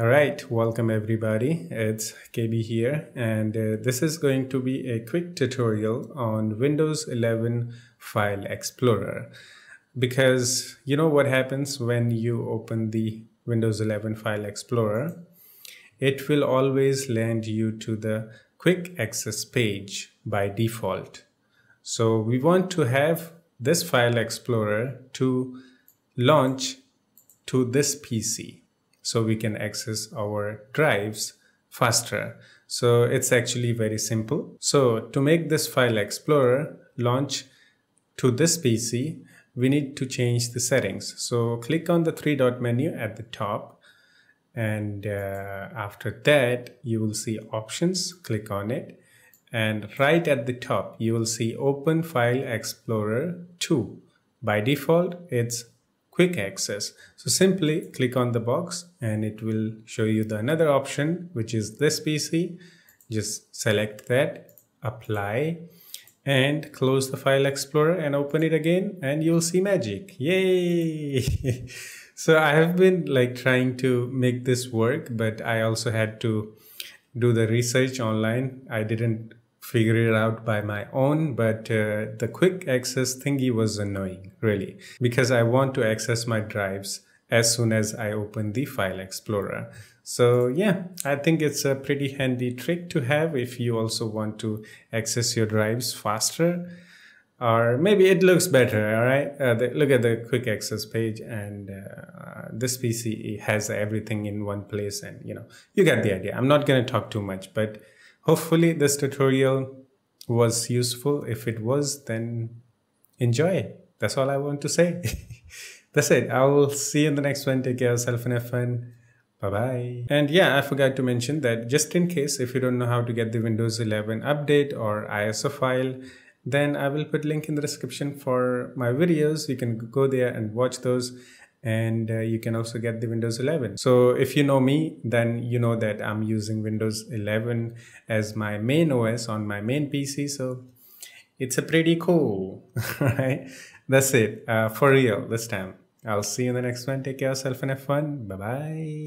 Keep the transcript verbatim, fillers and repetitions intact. All right, welcome everybody. It's K B here, and uh, this is going to be a quick tutorial on Windows eleven File Explorer. Because you know what happens when you open the Windows eleven File Explorer? It will always land you to the Quick Access page by default. So we want to have this File Explorer to launch to this P C, so we can access our drives faster. So it's actually very simple. So to make this File Explorer launch to this P C, we need to change the settings. So click on the three dot menu at the top, and uh, after that you will see options. Click on it, and right at the top you will see Open File Explorer two. By default it's Quick Access. So simply click on the box and it will show you the another option, which is This P C. Just select that, apply, and close the File Explorer and open it again, and you'll see magic. Yay! So I have been like trying to make this work, but I also had to do the research online. I didn't figure it out by my own, but uh, the Quick Access thingy was annoying, really, because I want to access my drives as soon as I open the File Explorer. So yeah, I think it's a pretty handy trick to have if you also want to access your drives faster, or maybe it looks better. All right, uh, the, look at the Quick Access page, and uh, This P C has everything in one place, and you know, you get the idea. I'm not going to talk too much, but hopefully this tutorial was useful. If it was, then enjoy it. That's all I want to say. That's it. I will see you in the next one. Take care of yourself and have fun. Bye-bye. And yeah, I forgot to mention that just in case, if you don't know how to get the Windows eleven update or I S O file, then I will put link in the description for my videos. You can go there and watch those. And uh, you can also get the Windows eleven. So if you know me, then you know that I'm using Windows eleven as my main O S on my main P C. So it's a pretty cool, right? That's it, uh, for real this time. I'll see you in the next one. Take care of yourself and have fun. Bye-bye.